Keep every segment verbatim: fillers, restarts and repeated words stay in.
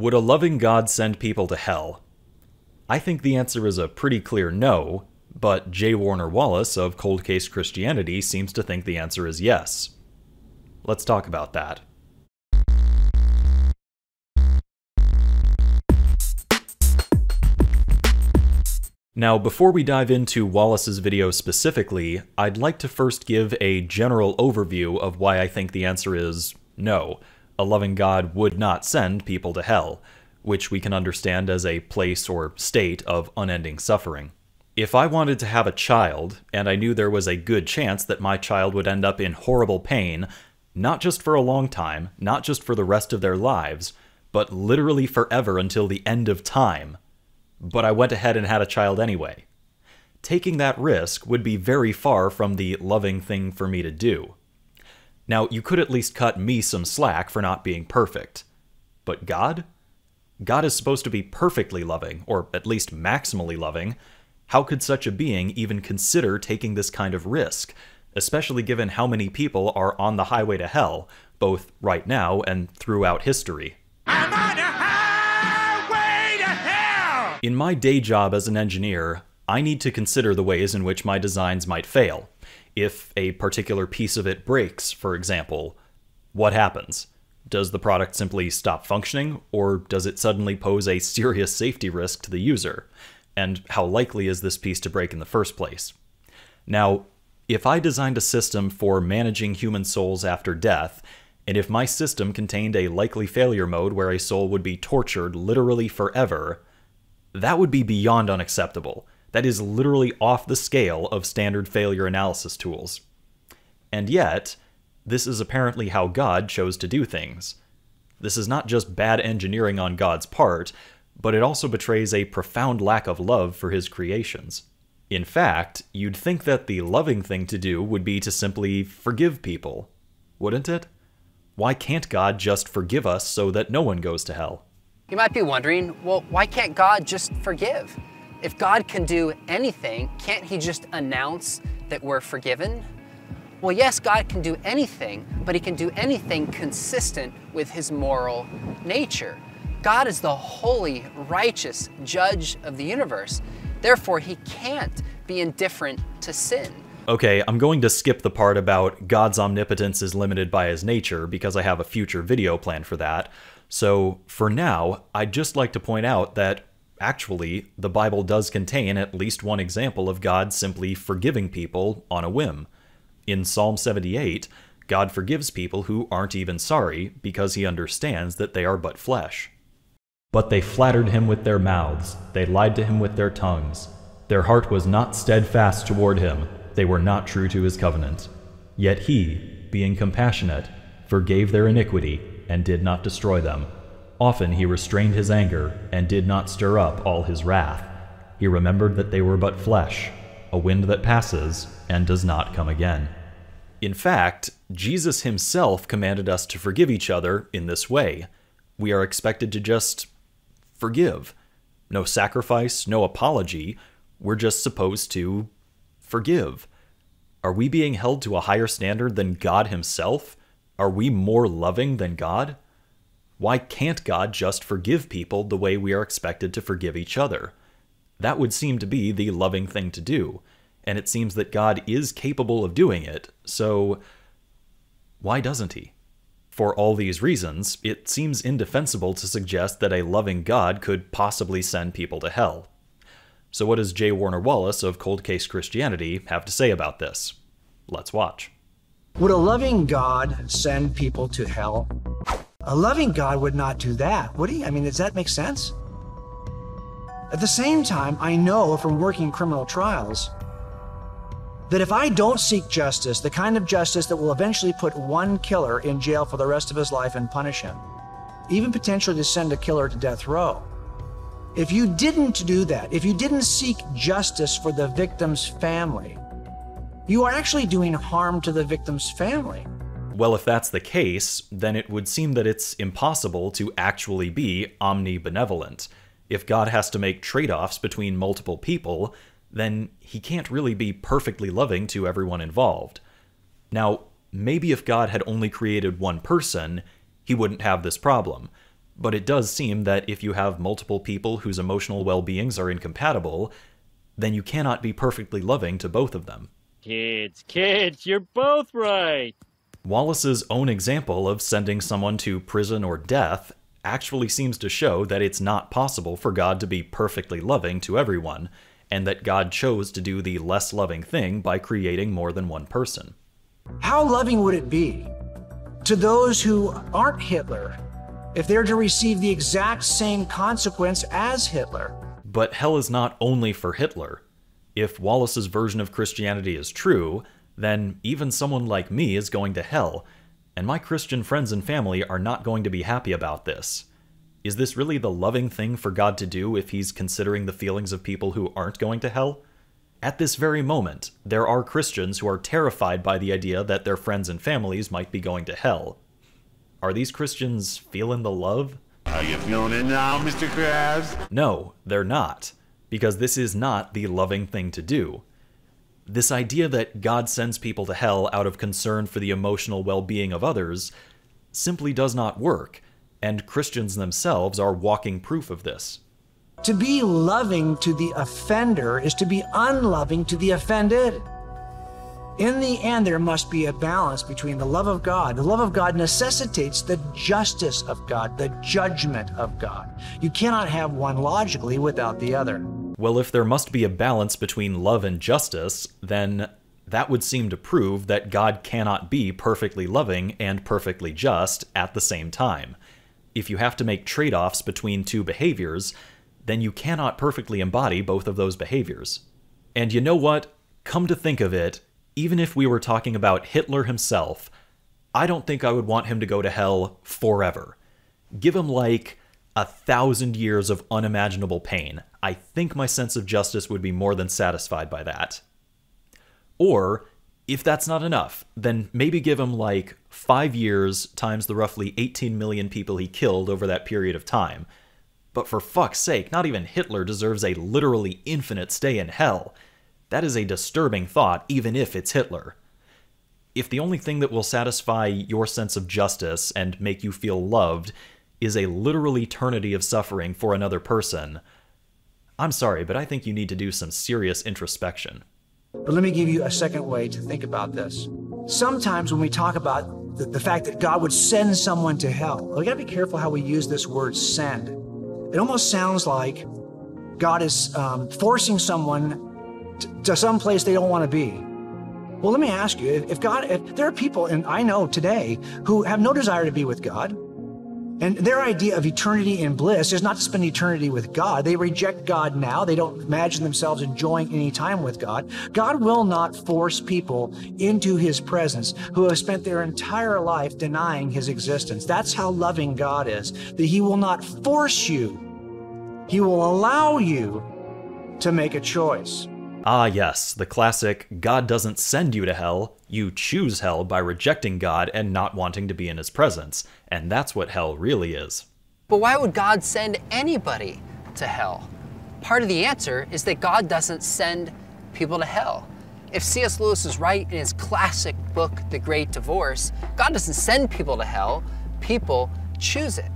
Would a loving God send people to hell? I think the answer is a pretty clear no, but J. Warner Wallace of Cold Case Christianity seems to think the answer is yes. Let's talk about that. Now, before we dive into Wallace's video specifically, I'd like to first give a general overview of why I think the answer is no. A loving God would not send people to hell, which we can understand as a place or state of unending suffering. If I wanted to have a child, and I knew there was a good chance that my child would end up in horrible pain, not just for a long time, not just for the rest of their lives, but literally forever until the end of time, but I went ahead and had a child anyway, taking that risk would be very far from the loving thing for me to do. Now, you could at least cut me some slack for not being perfect. But God? God is supposed to be perfectly loving, or at least maximally loving. How could such a being even consider taking this kind of risk, especially given how many people are on the highway to hell, both right now and throughout history? I'm on a highway to hell! In my day job as an engineer, I need to consider the ways in which my designs might fail. If a particular piece of it breaks, for example, what happens? Does the product simply stop functioning, or does it suddenly pose a serious safety risk to the user? And how likely is this piece to break in the first place? Now, if I designed a system for managing human souls after death, and if my system contained a likely failure mode where a soul would be tortured literally forever, that would be beyond unacceptable. That is literally off the scale of standard failure analysis tools. And yet, this is apparently how God chose to do things. This is not just bad engineering on God's part, but it also betrays a profound lack of love for his creations. In fact, you'd think that the loving thing to do would be to simply forgive people, wouldn't it? Why can't God just forgive us so that no one goes to hell? You might be wondering, well, why can't God just forgive? If God can do anything, can't he just announce that we're forgiven? Well, yes, God can do anything, but he can do anything consistent with his moral nature. God is the holy, righteous judge of the universe. Therefore, he can't be indifferent to sin. Okay, I'm going to skip the part about God's omnipotence is limited by his nature because I have a future video planned for that. So for now, I'd just like to point out that actually, the Bible does contain at least one example of God simply forgiving people on a whim. In Psalm seventy-eight, God forgives people who aren't even sorry because he understands that they are but flesh. But they flattered him with their mouths, they lied to him with their tongues. Their heart was not steadfast toward him, they were not true to his covenant. Yet he, being compassionate, forgave their iniquity and did not destroy them. Often he restrained his anger, and did not stir up all his wrath. He remembered that they were but flesh, a wind that passes, and does not come again. In fact, Jesus himself commanded us to forgive each other in this way. We are expected to just forgive. No sacrifice, no apology. We're just supposed to forgive. Are we being held to a higher standard than God himself? Are we more loving than God? Why can't God just forgive people the way we are expected to forgive each other? That would seem to be the loving thing to do, and it seems that God is capable of doing it, so why doesn't he? For all these reasons, it seems indefensible to suggest that a loving God could possibly send people to hell. So what does J. Warner Wallace of Cold Case Christianity have to say about this? Let's watch. Would a loving God send people to hell? A loving God would not do that, would he? I mean, does that make sense? At the same time, I know from working criminal trials that if I don't seek justice, the kind of justice that will eventually put one killer in jail for the rest of his life and punish him, even potentially to send a killer to death row. If you didn't do that, if you didn't seek justice for the victim's family, you are actually doing harm to the victim's family. Well, if that's the case, then it would seem that it's impossible to actually be omnibenevolent. If God has to make trade-offs between multiple people, then he can't really be perfectly loving to everyone involved. Now, maybe if God had only created one person, he wouldn't have this problem. But it does seem that if you have multiple people whose emotional well-beings are incompatible, then you cannot be perfectly loving to both of them. Kids, kids, you're both right! Wallace's own example of sending someone to prison or death actually seems to show that it's not possible for God to be perfectly loving to everyone, and that God chose to do the less loving thing by creating more than one person. How loving would it be to those who aren't Hitler if they're to receive the exact same consequence as Hitler? But hell is not only for Hitler. If Wallace's version of Christianity is true, then even someone like me is going to hell, and my Christian friends and family are not going to be happy about this. Is this really the loving thing for God to do if he's considering the feelings of people who aren't going to hell? At this very moment, there are Christians who are terrified by the idea that their friends and families might be going to hell. Are these Christians feeling the love? Are you feeling it now, Mister Krabs? No, they're not, because this is not the loving thing to do. This idea that God sends people to hell out of concern for the emotional well-being of others simply does not work, and Christians themselves are walking proof of this. To be loving to the offender is to be unloving to the offended. In the end, there must be a balance between the love of God. The love of God necessitates the justice of God, the judgment of God. You cannot have one logically without the other. Well, if there must be a balance between love and justice, then that would seem to prove that God cannot be perfectly loving and perfectly just at the same time. If you have to make trade-offs between two behaviors, then you cannot perfectly embody both of those behaviors. And you know what? Come to think of it, even if we were talking about Hitler himself, I don't think I would want him to go to hell forever. Give him like a thousand years of unimaginable pain. I think my sense of justice would be more than satisfied by that. Or, if that's not enough, then maybe give him like five years times the roughly eighteen million people he killed over that period of time. But for fuck's sake, not even Hitler deserves a literally infinite stay in hell. That is a disturbing thought, even if it's Hitler. If the only thing that will satisfy your sense of justice and make you feel loved is a literal eternity of suffering for another person, I'm sorry, but I think you need to do some serious introspection. But let me give you a second way to think about this. Sometimes when we talk about the, the fact that God would send someone to hell, we gotta be careful how we use this word send. It almost sounds like God is um, forcing someone to, to some place they don't want to be. Well, let me ask you, if God, if there are people, and I know today, who have no desire to be with God, and their idea of eternity and bliss is not to spend eternity with God. They reject God now. They don't imagine themselves enjoying any time with God. God will not force people into his presence who have spent their entire life denying his existence. That's how loving God is, that he will not force you. He will allow you to make a choice. Ah yes, the classic, God doesn't send you to hell, you choose hell by rejecting God and not wanting to be in his presence, and that's what hell really is. But why would God send anybody to hell? Part of the answer is that God doesn't send people to hell. If C S Lewis is right in his classic book, The Great Divorce, God doesn't send people to hell, people choose it.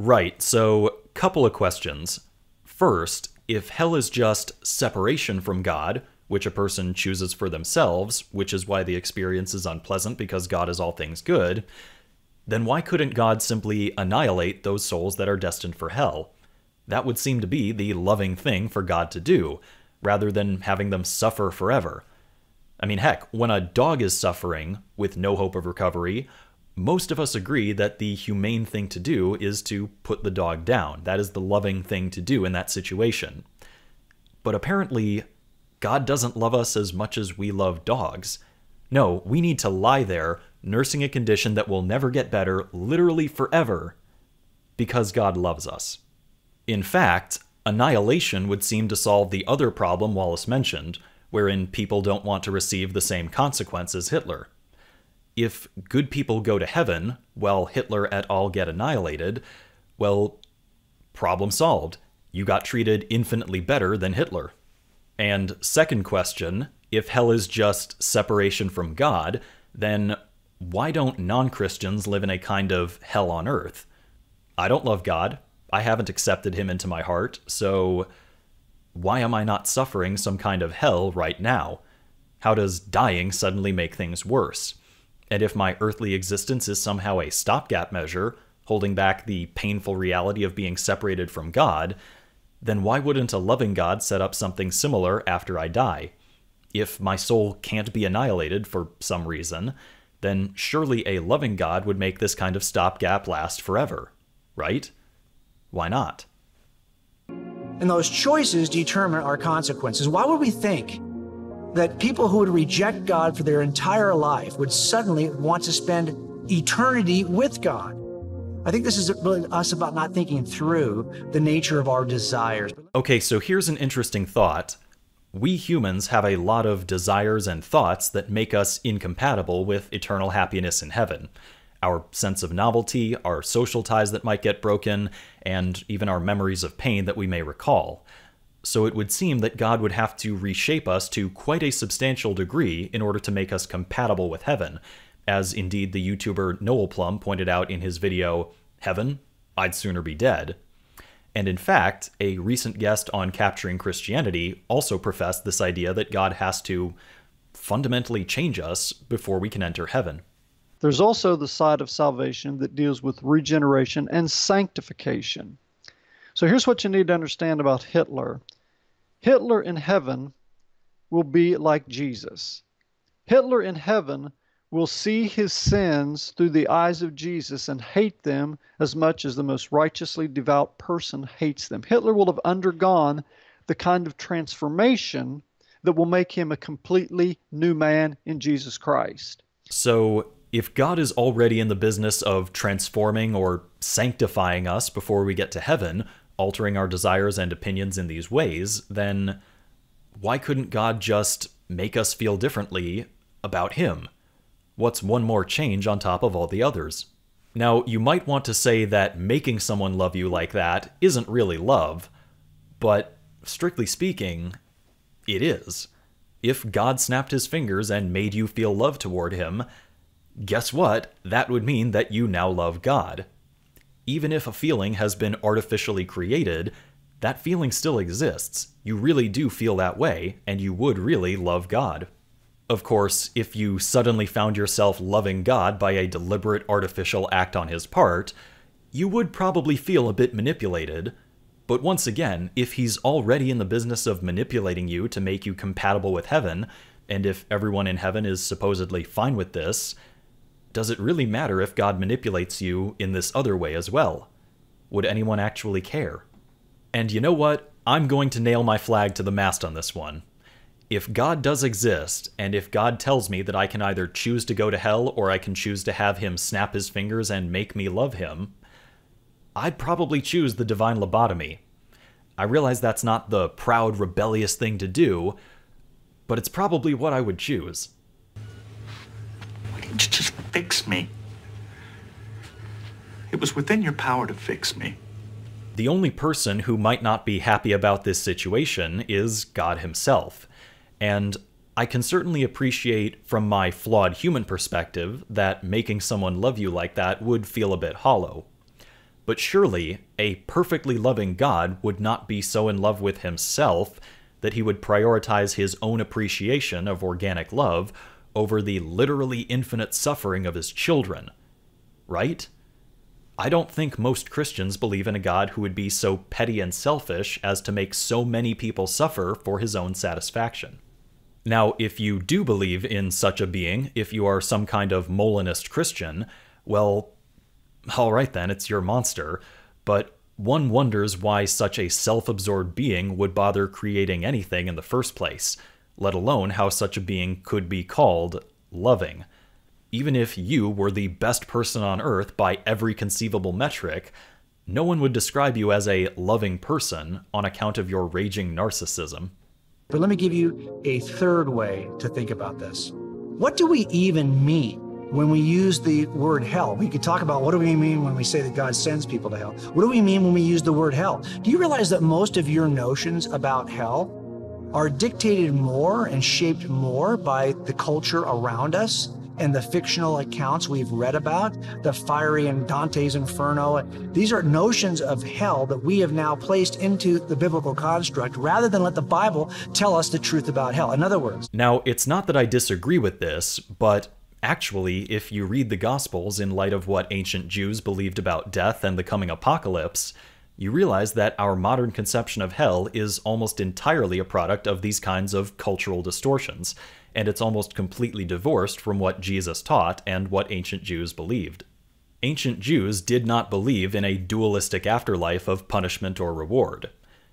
Right, so couple of questions. First, if hell is just separation from God, which a person chooses for themselves, which is why the experience is unpleasant because God is all things good, then why couldn't God simply annihilate those souls that are destined for hell? That would seem to be the loving thing for God to do, rather than having them suffer forever. I mean, heck, when a dog is suffering with no hope of recovery, most of us agree that the humane thing to do is to put the dog down. That is the loving thing to do in that situation. But apparently, God doesn't love us as much as we love dogs. No, we need to lie there, nursing a condition that will never get better, literally forever, because God loves us. In fact, annihilation would seem to solve the other problem Wallace mentioned, wherein people don't want to receive the same consequence as Hitler. If good people go to heaven, while Hitler et al. Get annihilated, well, problem solved. You got treated infinitely better than Hitler. And second question, if hell is just separation from God, then why don't non-Christians live in a kind of hell on earth? I don't love God. I haven't accepted him into my heart, so why am I not suffering some kind of hell right now? How does dying suddenly make things worse? And if my earthly existence is somehow a stopgap measure, holding back the painful reality of being separated from God, then why wouldn't a loving God set up something similar after I die? If my soul can't be annihilated for some reason, then surely a loving God would make this kind of stopgap last forever, right? Why not? And those choices determine our consequences. Why would we think that people who would reject God for their entire life would suddenly want to spend eternity with God? I think this is really us about not thinking through the nature of our desires. Okay, so here's an interesting thought. We humans have a lot of desires and thoughts that make us incompatible with eternal happiness in heaven. Our sense of novelty, our social ties that might get broken, and even our memories of pain that we may recall. So it would seem that God would have to reshape us to quite a substantial degree in order to make us compatible with heaven, as indeed the YouTuber Noel Plum pointed out in his video, Heaven? I'd Sooner Be Dead. And in fact, a recent guest on Capturing Christianity also professed this idea that God has to fundamentally change us before we can enter heaven. There's also the side of salvation that deals with regeneration and sanctification. So here's what you need to understand about Hitler. Hitler in heaven will be like Jesus. Hitler in heaven will see his sins through the eyes of Jesus and hate them as much as the most righteously devout person hates them. Hitler will have undergone the kind of transformation that will make him a completely new man in Jesus Christ. So if God is already in the business of transforming or sanctifying us before we get to heaven, altering our desires and opinions in these ways, then why couldn't God just make us feel differently about him? What's one more change on top of all the others? Now, you might want to say that making someone love you like that isn't really love, but strictly speaking, it is. If God snapped his fingers and made you feel love toward him, guess what? That would mean that you now love God. Even if a feeling has been artificially created, that feeling still exists. You really do feel that way, and you would really love God. Of course, if you suddenly found yourself loving God by a deliberate artificial act on his part, you would probably feel a bit manipulated. But once again, if he's already in the business of manipulating you to make you compatible with heaven, and if everyone in heaven is supposedly fine with this, does it really matter if God manipulates you in this other way as well? Would anyone actually care? And you know what? I'm going to nail my flag to the mast on this one. If God does exist, and if God tells me that I can either choose to go to hell or I can choose to have him snap his fingers and make me love him, I'd probably choose the divine lobotomy. I realize that's not the proud, rebellious thing to do, but it's probably what I would choose. Why didn't you just fix me? It was within your power to fix me. The only person who might not be happy about this situation is God himself. And I can certainly appreciate from my flawed human perspective that making someone love you like that would feel a bit hollow. But surely, a perfectly loving God would not be so in love with himself that he would prioritize his own appreciation of organic love over the literally infinite suffering of his children, right? I don't think most Christians believe in a God who would be so petty and selfish as to make so many people suffer for his own satisfaction. Now, if you do believe in such a being, if you are some kind of Molinist Christian, well, all right then, it's your monster, but one wonders why such a self-absorbed being would bother creating anything in the first place, let alone how such a being could be called loving. Even if you were the best person on earth by every conceivable metric, no one would describe you as a loving person on account of your raging narcissism. But let me give you a third way to think about this. What do we even mean when we use the word hell? We could talk about what do we mean when we say that God sends people to hell? What do we mean when we use the word hell? Do you realize that most of your notions about hell are dictated more and shaped more by the culture around us and the fictional accounts we've read about, the fiery and Dante's Inferno. These are notions of hell that we have now placed into the biblical construct rather than let the Bible tell us the truth about hell. In other words. Now, it's not that I disagree with this, but actually, if you read the Gospels in light of what ancient Jews believed about death and the coming apocalypse, you realize that our modern conception of hell is almost entirely a product of these kinds of cultural distortions, and it's almost completely divorced from what Jesus taught and what ancient Jews believed. Ancient Jews did not believe in a dualistic afterlife of punishment or reward.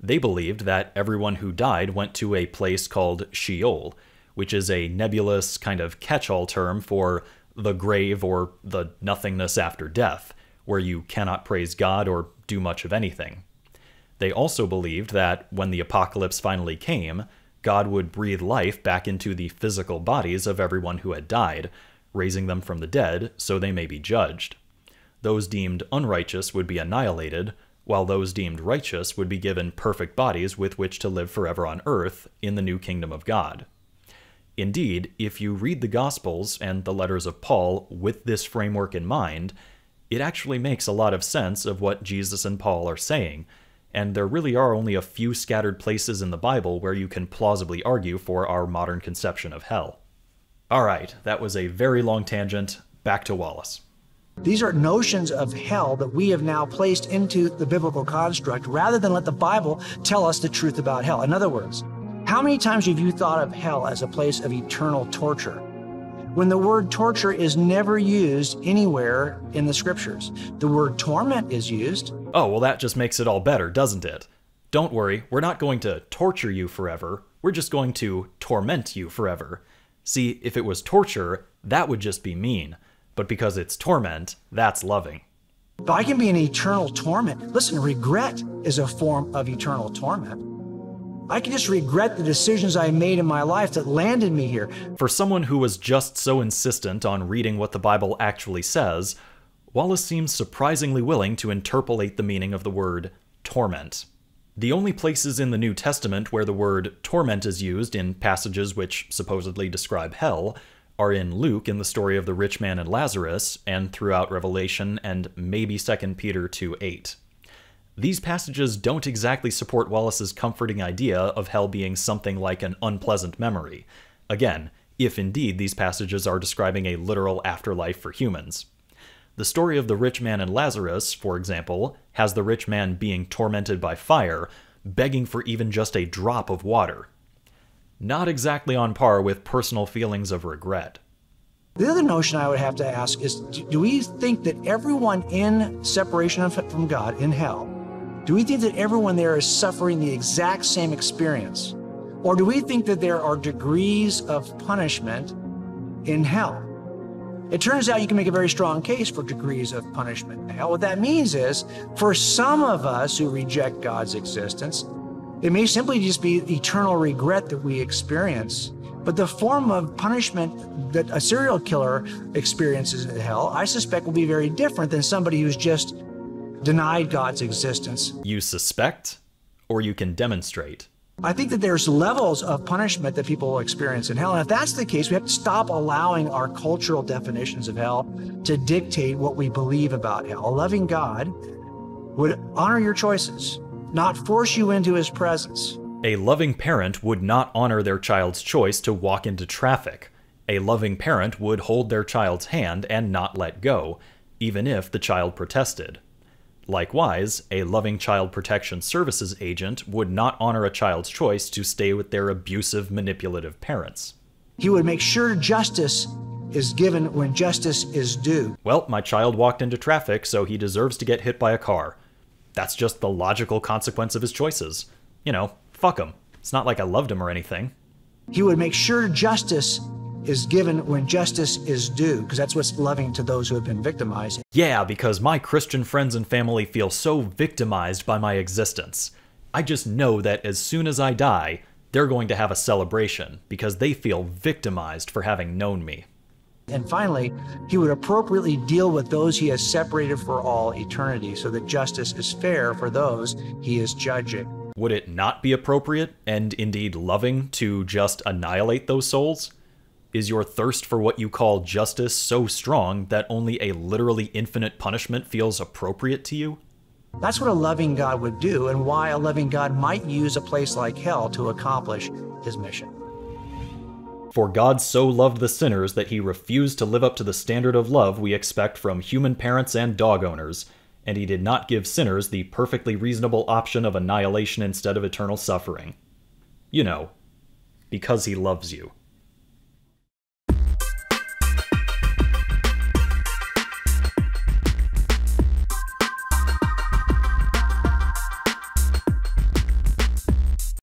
They believed that everyone who died went to a place called Sheol, which is a nebulous kind of catch-all term for the grave or the nothingness after death, where you cannot praise God or do much of anything. They also believed that when the apocalypse finally came, God would breathe life back into the physical bodies of everyone who had died, raising them from the dead so they may be judged. Those deemed unrighteous would be annihilated, while those deemed righteous would be given perfect bodies with which to live forever on earth in the new kingdom of God. Indeed, if you read the Gospels and the letters of Paul with this framework in mind, it actually makes a lot of sense of what Jesus and Paul are saying, and there really are only a few scattered places in the Bible where you can plausibly argue for our modern conception of hell. All right, that was a very long tangent. Back to Wallace. These are notions of hell that we have now placed into the biblical construct rather than let the Bible tell us the truth about hell. In other words, how many times have you thought of hell as a place of eternal torture, when the word torture is never used anywhere in the scriptures? The word torment is used. Oh, well, that just makes it all better, doesn't it? Don't worry, we're not going to torture you forever. We're just going to torment you forever. See, if it was torture, that would just be mean. But because it's torment, that's loving. But I can be in eternal torment. Listen, regret is a form of eternal torment. I can just regret the decisions I made in my life that landed me here. For someone who was just so insistent on reading what the Bible actually says, Wallace seems surprisingly willing to interpolate the meaning of the word torment. The only places in the New Testament where the word torment is used in passages which supposedly describe hell are in Luke in the story of the rich man and Lazarus, and throughout Revelation and maybe Second Peter two eight. These passages don't exactly support Wallace's comforting idea of hell being something like an unpleasant memory. Again, if indeed these passages are describing a literal afterlife for humans. The story of the rich man and Lazarus, for example, has the rich man being tormented by fire, begging for even just a drop of water. Not exactly on par with personal feelings of regret. The other notion I would have to ask is, do we think that everyone in separation from God in hell, do we think that everyone there is suffering the exact same experience? Or do we think that there are degrees of punishment in hell? It turns out you can make a very strong case for degrees of punishment in hell. What that means is, for some of us who reject God's existence, it may simply just be eternal regret that we experience. But the form of punishment that a serial killer experiences in hell, I suspect, will be very different than somebody who's just denied God's existence. You suspect, or you can demonstrate? I think that there's levels of punishment that people will experience in hell. And if that's the case, we have to stop allowing our cultural definitions of hell to dictate what we believe about hell. A loving God would honor your choices, not force you into his presence. A loving parent would not honor their child's choice to walk into traffic. A loving parent would hold their child's hand and not let go, even if the child protested. Likewise, a loving child protection services agent would not honor a child's choice to stay with their abusive, manipulative parents. He would make sure justice is given when justice is due. Well, my child walked into traffic, so he deserves to get hit by a car. That's just the logical consequence of his choices. You know, fuck him. It's not like I loved him or anything. He would make sure justice is given when justice is due, because that's what's loving to those who have been victimized. Yeah, because my Christian friends and family feel so victimized by my existence. I just know that as soon as I die, they're going to have a celebration because they feel victimized for having known me. And finally, he would appropriately deal with those he has separated for all eternity so that justice is fair for those he is judging. Would it not be appropriate and indeed loving to just annihilate those souls? Is your thirst for what you call justice so strong that only a literally infinite punishment feels appropriate to you? That's what a loving God would do, and why a loving God might use a place like hell to accomplish his mission. For God so loved the sinners that he refused to live up to the standard of love we expect from human parents and dog owners, and he did not give sinners the perfectly reasonable option of annihilation instead of eternal suffering. You know, because he loves you.